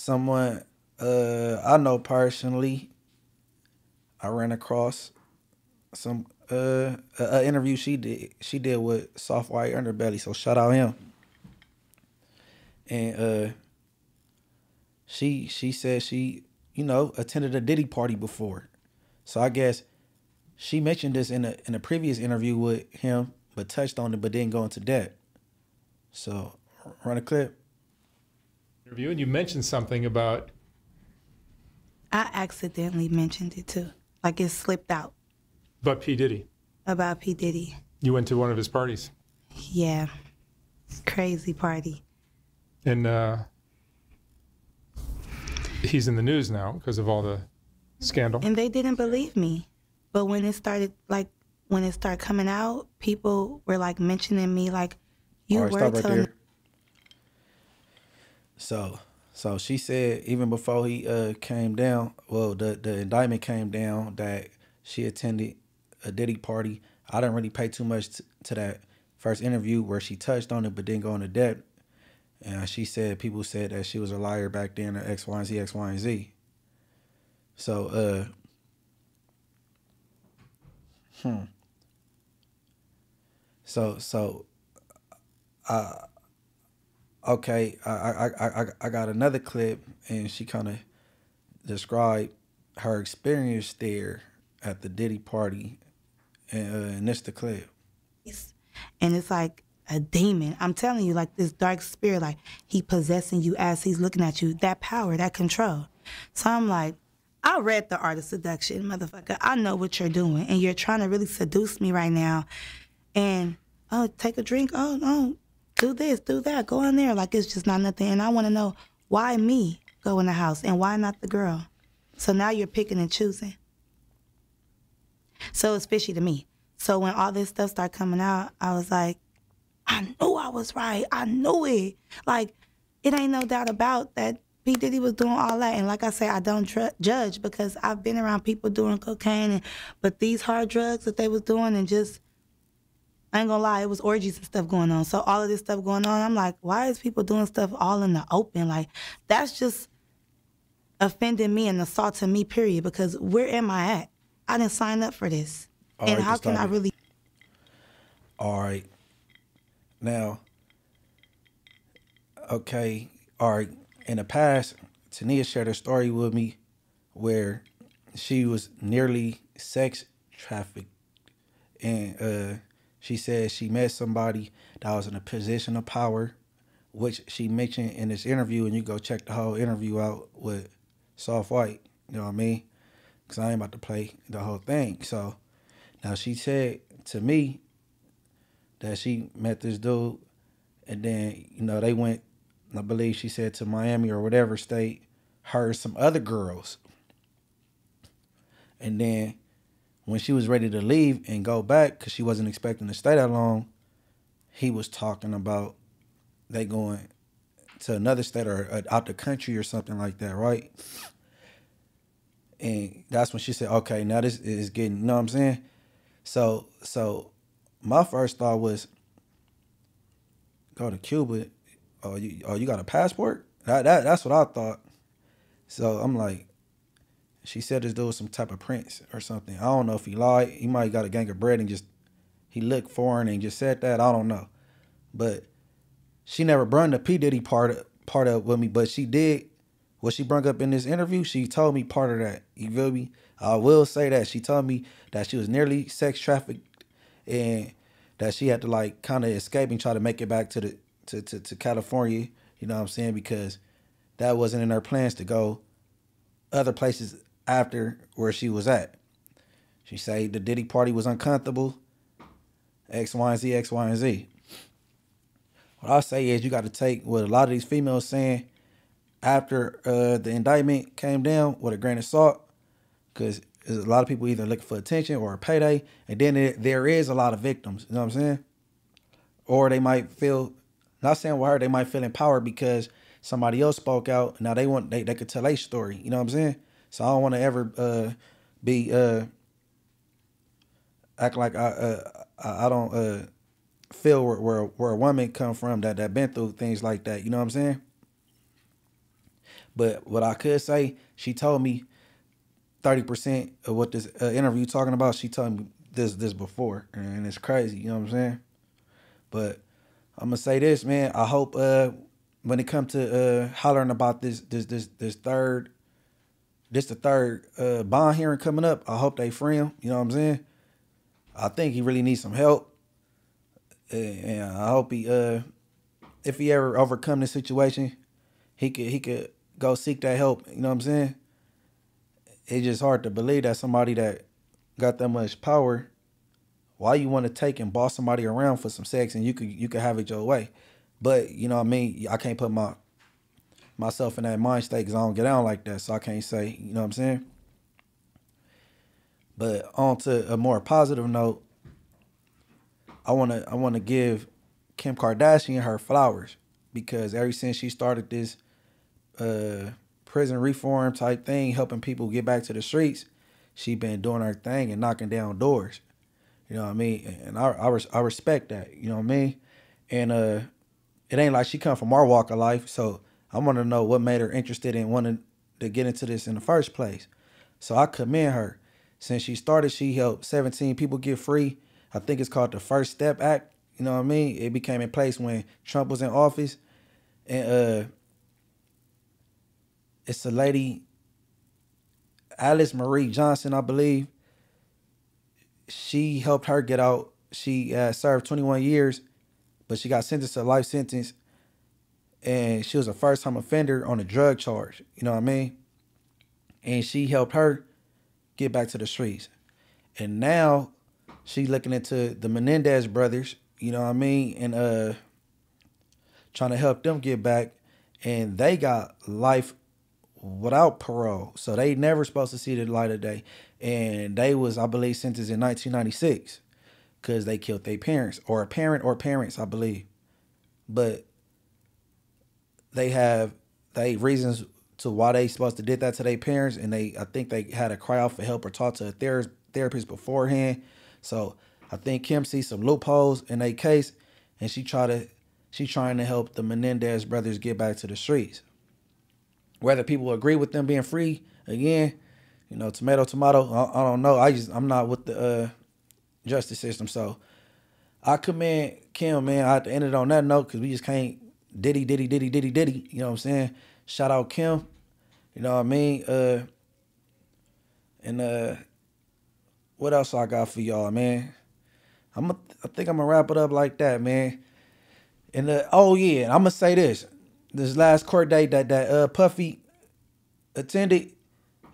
someone I know personally. I ran across some an interview she did. She did with Soft White Underbelly, so shout out him. And she said she, you know, attended a Diddy party before, so I guess she mentioned this in a previous interview with him, but touched on it, but didn't go into depth. So run a clip. Interview, and you mentioned something about. I accidentally mentioned it too, like it slipped out. But P Diddy. About P Diddy. You went to one of his parties. Yeah, crazy party. And he's in the news now because of all the scandal. And they didn't believe me. But when it started, like, when it started coming out, people were, like, mentioning me, like, you were telling me. So she said even before he came down, well, the indictment came down that she attended a Diddy party. I didn't really pay too much to that first interview where she touched on it but didn't go into depth. And she said people said that she was a liar back then, or X, Y, and Z, X, Y, and Z. So, okay, I got another clip, and she kind of described her experience there at the Diddy party, and that's the clip. And it's like a demon. I'm telling you, like this dark spirit, like he possessing you as he's looking at you, that power, that control. So I'm like, I read The Art of Seduction, motherfucker. I know what you're doing, and you're trying to really seduce me right now. And, oh, take a drink. Oh, no, do this, do that. Go on there. Like, it's just not nothing. And I want to know, why me go in the house, and why not the girl? So now you're picking and choosing. So it's fishy to me. So when all this stuff started coming out, I was like, I knew I was right. I knew it. Like, it ain't no doubt about that P. Diddy was doing all that. And like I say, I don't judge because I've been around people doing cocaine. But these hard drugs that they was doing and just, I ain't gonna lie, it was orgies and stuff going on. So all of this stuff going on, I'm like, why is people doing stuff all in the open? Like, that's just offending me and assaulting me, period, because where am I at? I didn't sign up for this. And how can I really... All right. Now, okay, all right, in the past, Tania shared a story with me where she was nearly sex trafficked. And she said she met somebody that was in a position of power, which she mentioned in this interview, and you go check the whole interview out with Soft White, you know what I mean? Because I ain't about to play the whole thing. So now she said to me, that she met this dude, and then, you know, they went, I believe she said, to Miami or whatever state, her and some other girls. And then when she was ready to leave and go back, because she wasn't expecting to stay that long, he was talking about they going to another state or out the country or something like that, right? And that's when she said, okay, now this is getting, you know what I'm saying? So my first thought was, go to Cuba. Oh, you got a passport? That's what I thought. So I'm like, she said this dude was some type of prince or something. I don't know if he lied. He might have got a gang of bread and just, he looked foreign and just said that. I don't know. But she never brung the P. Diddy part up with me, but she did. What she brung up in this interview, she told me part of that. You feel me? I will say that. She told me that she was nearly sex trafficked, and that she had to, like, kind of escape and try to make it back to the to California, you know what I'm saying, because that wasn't in her plans to go other places after where she was at. She said the Diddy party was uncomfortable, X, Y, and Z, X, Y, and Z. What I say is you got to take what a lot of these females saying after the indictment came down with a grain of salt, because a lot of people either looking for attention or a payday, and then there is a lot of victims, you know what I'm saying? Or they might feel, not saying with her, they might feel empowered because somebody else spoke out. Now they could tell a story, you know what I'm saying? So I don't want to ever be act like I don't feel where a woman come from that been through things like that, you know what I'm saying? But what I could say, she told me 30% of what this interview talking about, she told me this before, and it's crazy, you know what I'm saying? But I'm gonna say this, man. I hope when it comes to hollering about this the third bond hearing coming up, I hope they free him, you know what I'm saying? I think he really needs some help, and I hope he if he ever overcome this situation, he could go seek that help, you know what I'm saying? It's just hard to believe that somebody that got that much power, why you want to take and boss somebody around for some sex, and you could have it your way. But you know what I mean, I can't put myself in that mind state because I don't get down like that, so I can't say, you know what I'm saying? But on to a more positive note, I wanna give Kim Kardashian her flowers, because ever since she started this prison reform type thing, helping people get back to the streets, she been doing her thing and knocking down doors. You know what I mean? And I respect that. You know what I mean? And it ain't like she come from our walk of life, so I want to know what made her interested in wanting to get into this in the first place. So I commend her. Since she started, she helped 17 people get free. I think it's called the First Step Act. You know what I mean? It became in place when Trump was in office. And it's a lady, Alice Marie Johnson, I believe. She helped her get out. She served 21 years, but she got sentenced to a life sentence. And she was a first-time offender on a drug charge. You know what I mean? And she helped her get back to the streets. And now she's looking into the Menendez brothers, you know what I mean? And trying to help them get back. And they got life without parole. So they never supposed to see the light of day. And they was, I believe, sentenced in 1996 because they killed their parents, or a parent or parents, I believe. But they reasons to why they supposed to did that to their parents, and I think they had to cry out for help or talk to a therapist beforehand. So I think Kim sees some loopholes in their case, and she's trying to help the Menendez brothers get back to the streets. Whether people agree with them being free, again, you know, tomato, tomato, I don't know. I'm not with the justice system. So I commend Kim, man. I have to end it on that note because we just can't Diddy. You know what I'm saying? Shout out Kim. You know what I mean? What else I got for y'all, man? I think I'm gonna wrap it up like that, man. And oh yeah, I'm gonna say this. This last court date that Puffy attended,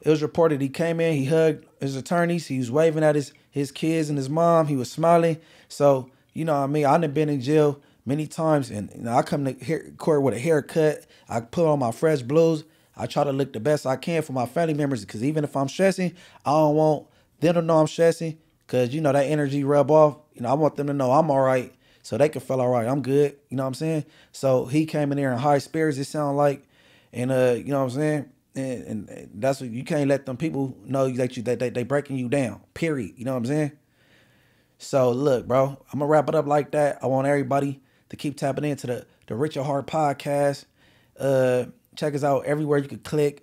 it was reported he came in, he hugged his attorneys, he was waving at his kids and his mom, he was smiling. So, you know what I mean? I done been in jail many times, and you know, I come to court with a haircut. I put on my fresh blues. I try to look the best I can for my family members, because even if I'm stressing, I don't want them to know I'm stressing, because, you know, that energy rub off. You know, I want them to know I'm all right so they can feel all right. I'm good. You know what I'm saying? So he came in there in high spirits, it sound like, and, you know what I'm saying? And that's what, you can't let them people know that they breaking you down, period. You know what I'm saying? So look, bro, I'm going to wrap it up like that. I want everybody to keep tapping into the Rich At Heart podcast. Check us out everywhere you can click.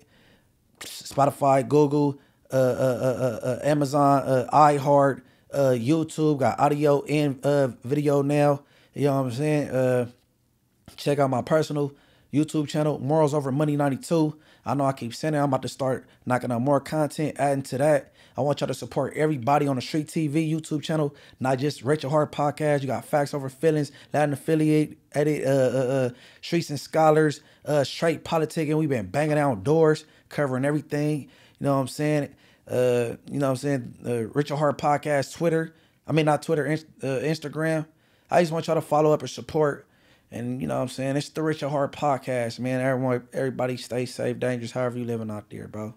Spotify, Google, Amazon, iHeart, YouTube. Got audio and video now. You know what I'm saying? Check out my personal YouTube channel, Morals Over Money 92. I know I keep saying it. I'm about to start knocking out more content, adding to that. I want y'all to support everybody on the Street TV YouTube channel, not just Rich At Heart podcast. You got Factz Over Feelinz, Latin Affiliate, Edit, Streets and Scholars, Straight Politicking. We've been banging down doors, covering everything. You know what I'm saying? Rich At Heart podcast, Instagram. I just want y'all to follow up and support. And you know what I'm saying? It's the Rich At Heart podcast, man. Everybody stay safe, dangerous, however you living out there, bro.